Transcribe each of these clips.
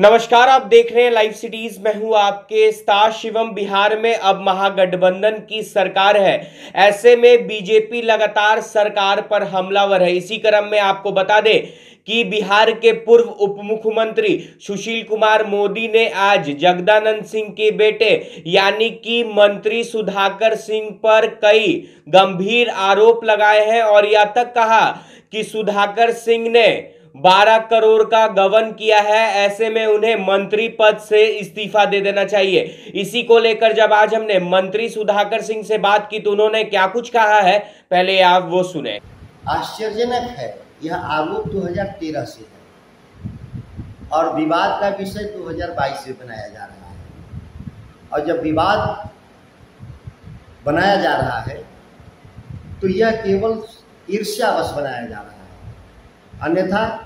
नमस्कार, आप देख रहे हैं लाइव सिटीज। मैं हूं आपके स्टार शिवम। बिहार में अब महागठबंधन की सरकार है, ऐसे में बीजेपी लगातार सरकार पर हमलावर है। इसी क्रम में आपको बता दें कि बिहार के पूर्व उप मुख्यमंत्री सुशील कुमार मोदी ने आज जगदानंद सिंह के बेटे यानी कि मंत्री सुधाकर सिंह पर कई गंभीर आरोप लगाए हैं और यह तक कहा कि सुधाकर सिंह ने 12 करोड़ का गबन किया है, ऐसे में उन्हें मंत्री पद से इस्तीफा दे देना चाहिए। इसी को लेकर जब आज हमने मंत्री सुधाकर सिंह से बात की तो उन्होंने क्या कुछ कहा है, पहले आप वो सुने। आश्चर्यजनक है, यह आरोप 2013 से है और विवाद का विषय 2022 से बनाया जा रहा है। और जब विवाद बनाया जा रहा है तो यह केवल ईर्ष्यावश बनाया जा रहा है, अन्यथा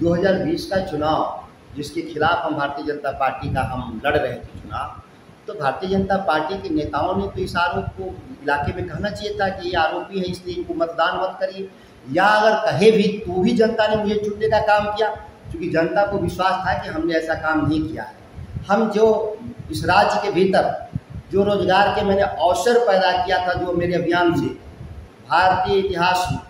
2020 का चुनाव जिसके खिलाफ हम भारतीय जनता पार्टी का हम लड़ रहे थे चुनाव, तो भारतीय जनता पार्टी के नेताओं ने तो इस आरोप को इलाके में कहना चाहिए था कि ये आरोपी है, इसलिए इनको मतदान मत करिए। या अगर कहे भी तो भी जनता ने मुझे चुनने का काम किया, क्योंकि जनता को विश्वास था कि हमने ऐसा काम नहीं किया है। हम जो इस राज्य के भीतर जो रोजगार के मैंने अवसर पैदा किया था, जो मेरे अभियान से भारतीय इतिहास में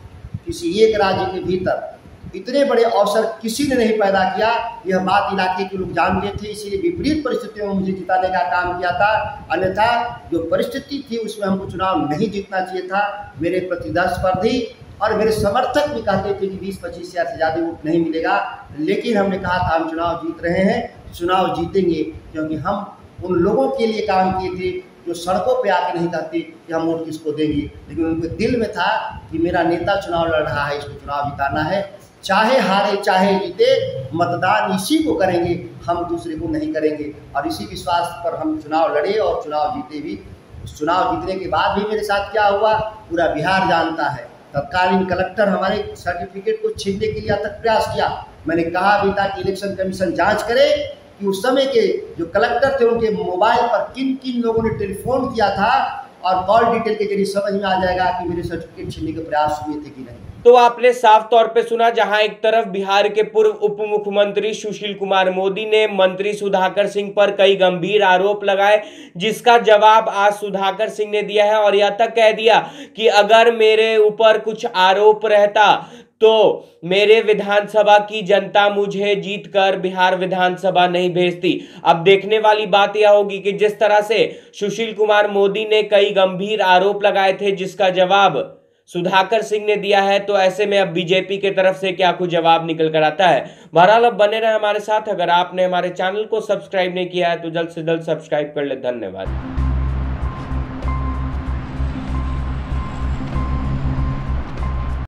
किसी एक राज्य के भीतर इतने बड़े अवसर किसी ने नहीं पैदा किया, यह बात इलाके के लोग जान गए थे। इसीलिए विपरीत परिस्थितियों में मुझे जिताने का काम किया था, अन्यथा जो परिस्थिति थी उसमें हमको चुनाव नहीं जीतना चाहिए था। मेरे प्रतिस्पर्धी और मेरे समर्थक भी कहते थे कि 20-25 हज़ार से ज़्यादा वोट नहीं मिलेगा, लेकिन हमने कहा था हम चुनाव जीत रहे हैं, चुनाव जीतेंगे, क्योंकि हम उन लोगों के लिए काम किए थे जो सड़कों पे आके नहीं कहते कि हम वोट किसको देंगे, लेकिन उनके दिल में था कि मेरा नेता चुनाव लड़ रहा है, इसको चुनाव जिताना है, चाहे हारे चाहे जीते, मतदान इसी को करेंगे, हम दूसरे को नहीं करेंगे। और इसी विश्वास पर हम चुनाव लड़े और चुनाव जीते भी। चुनाव जीतने के बाद भी मेरे साथ क्या हुआ पूरा बिहार जानता है। तत्कालीन कलेक्टर हमारे सर्टिफिकेट को छीनने के लिए अब तक प्रयास किया। मैंने कहा भी था कि इलेक्शन कमीशन जाँच करे कि उस समय के जो कलेक्टर थे उनके मोबाइल पर किन किन लोगों ने टेलीफोन किया था, और कॉल डिटेल के जरिए समझ में आ जाएगा कि मेरे सर्टिफिकेट छीनने के प्रयास हुए थे कि नहीं। तो आपने साफ तौर पे सुना, जहां एक तरफ बिहार के पूर्व उप मुख्यमंत्री सुशील कुमार मोदी ने मंत्री सुधाकर सिंह पर कई गंभीर आरोप लगाए, जिसका जवाब आज सुधाकर सिंह ने दिया है और यह तक कह दिया कि अगर मेरे ऊपर कुछ आरोप रहता तो मेरे विधानसभा की जनता मुझे जीतकर बिहार विधानसभा नहीं भेजती। अब देखने वाली बात यह होगी कि जिस तरह से सुशील कुमार मोदी ने कई गंभीर आरोप लगाए थे जिसका जवाब सुधाकर सिंह ने दिया है, तो ऐसे में अब बीजेपी की तरफ से क्या कुछ जवाब निकल कर आता है। बहरहाल, अब बने रहे हमारे साथ। अगर आपने हमारे चैनल को सब्सक्राइब नहीं किया है तो जल्द से जल्द सब्सक्राइब कर ले। धन्यवाद।